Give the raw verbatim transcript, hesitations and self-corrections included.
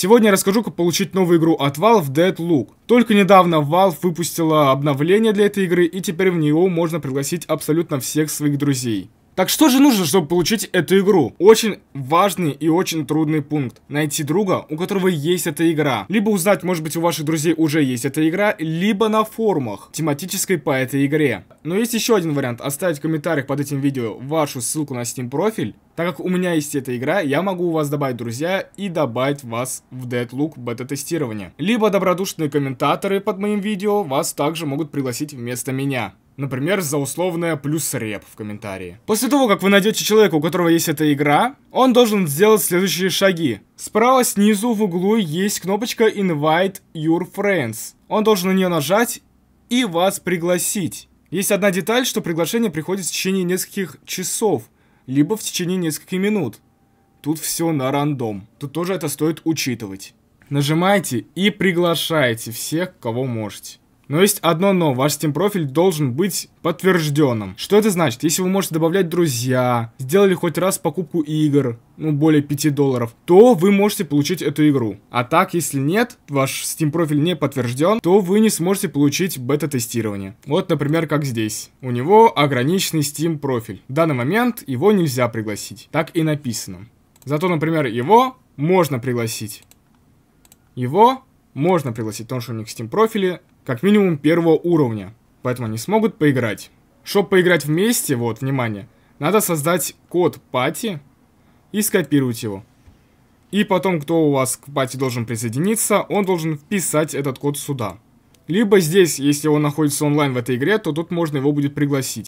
Сегодня я расскажу, как получить новую игру от Valve Deadlock. Только недавно Valve выпустила обновление для этой игры, и теперь в нее можно пригласить абсолютно всех своих друзей. Так что же нужно, чтобы получить эту игру? Очень важный и очень трудный пункт. Найти друга, у которого есть эта игра. Либо узнать, может быть, у ваших друзей уже есть эта игра, либо на форумах тематической по этой игре. Но есть еще один вариант. Оставить в комментариях под этим видео вашу ссылку на Steam профиль. Так как у меня есть эта игра, я могу у вас добавить друзья и добавить вас в Deadlock бета-тестирование. Либо добродушные комментаторы под моим видео вас также могут пригласить вместо меня. Например, за условное плюс реп в комментарии. После того, как вы найдете человека, у которого есть эта игра, он должен сделать следующие шаги. Справа снизу в углу есть кнопочка Invite Your Friends. Он должен на нее нажать и вас пригласить. Есть одна деталь, что приглашение приходит в течение нескольких часов, либо в течение нескольких минут. Тут все на рандом. Тут тоже это стоит учитывать. Нажимайте и приглашайте всех, кого можете. Но есть одно но, ваш Steam профиль должен быть подтвержденным. Что это значит? Если вы можете добавлять друзья, сделали хоть раз покупку игр, ну более пяти долларов, то вы можете получить эту игру. А так, если нет, ваш Steam профиль не подтвержден, то вы не сможете получить бета-тестирование. Вот, например, как здесь. У него ограниченный Steam профиль. В данный момент его нельзя пригласить. Так и написано. Зато, например, его можно пригласить. Его можно пригласить, потому что у них Steam профили как минимум первого уровня, поэтому они смогут поиграть. Чтобы поиграть вместе, вот, внимание, надо создать код пати и скопировать его. И потом, кто у вас к пати должен присоединиться, он должен вписать этот код сюда. Либо здесь, если он находится онлайн в этой игре, то тут можно его будет пригласить.